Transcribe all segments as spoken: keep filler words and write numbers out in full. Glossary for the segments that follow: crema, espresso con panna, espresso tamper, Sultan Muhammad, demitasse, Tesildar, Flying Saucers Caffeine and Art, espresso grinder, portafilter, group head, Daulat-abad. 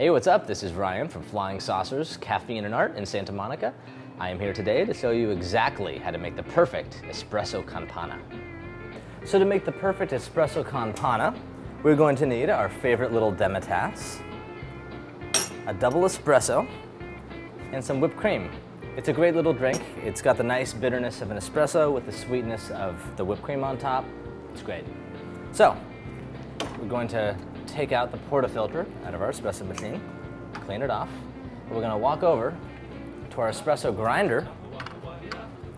Hey, what's up? This is Ryan from Flying Saucers Caffeine and Art in Santa Monica. I am here today to show you exactly how to make the perfect espresso con panna. So to make the perfect espresso con panna, we're going to need our favorite little demitasse, a double espresso, and some whipped cream. It's a great little drink. It's got the nice bitterness of an espresso with the sweetness of the whipped cream on top. It's great. So we're going to take out the portafilter out of our espresso machine, clean it off. We're going to walk over to our espresso grinder,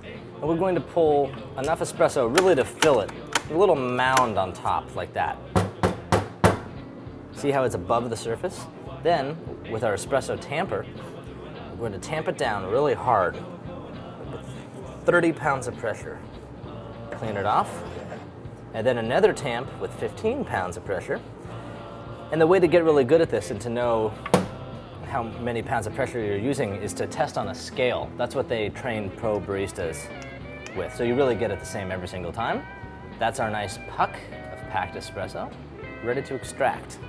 and we're going to pull enough espresso really to fill it, a little mound on top like that. See how it's above the surface? Then, with our espresso tamper, we're going to tamp it down really hard with thirty pounds of pressure. Clean it off, and then another tamp with fifteen pounds of pressure. And the way to get really good at this and to know how many pounds of pressure you're using is to test on a scale. That's what they train pro baristas with. So you really get it the same every single time. That's our nice puck of packed espresso, ready to extract.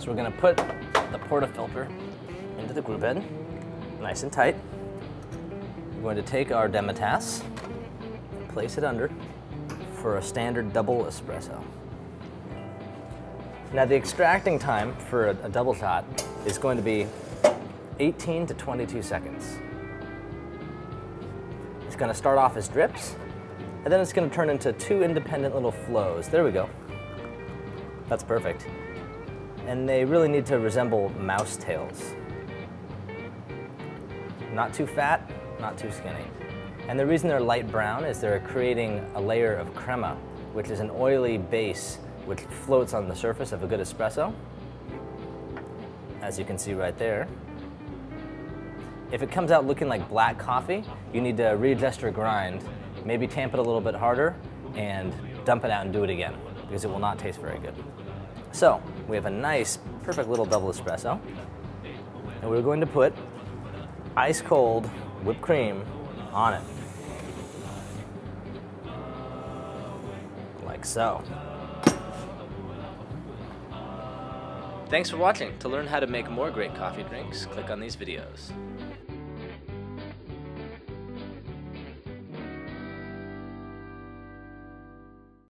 So we're gonna put the portafilter into the group head, nice and tight. We're going to take our demitasse and place it under for a standard double espresso. Now the extracting time for a, a double shot is going to be eighteen to twenty-two seconds. It's going to start off as drips, and then it's going to turn into two independent little flows. There we go. That's perfect. And they really need to resemble mouse tails. Not too fat, not too skinny. And the reason they're light brown is they're creating a layer of crema, which is an oily base which floats on the surface of a good espresso, as you can see right there. If it comes out looking like black coffee, you need to readjust your grind, maybe tamp it a little bit harder, and dump it out and do it again, because it will not taste very good. So we have a nice, perfect little double espresso, and we're going to put ice cold whipped cream on it, like so. Thanks for watching. To learn how to make more great coffee drinks, click on these videos.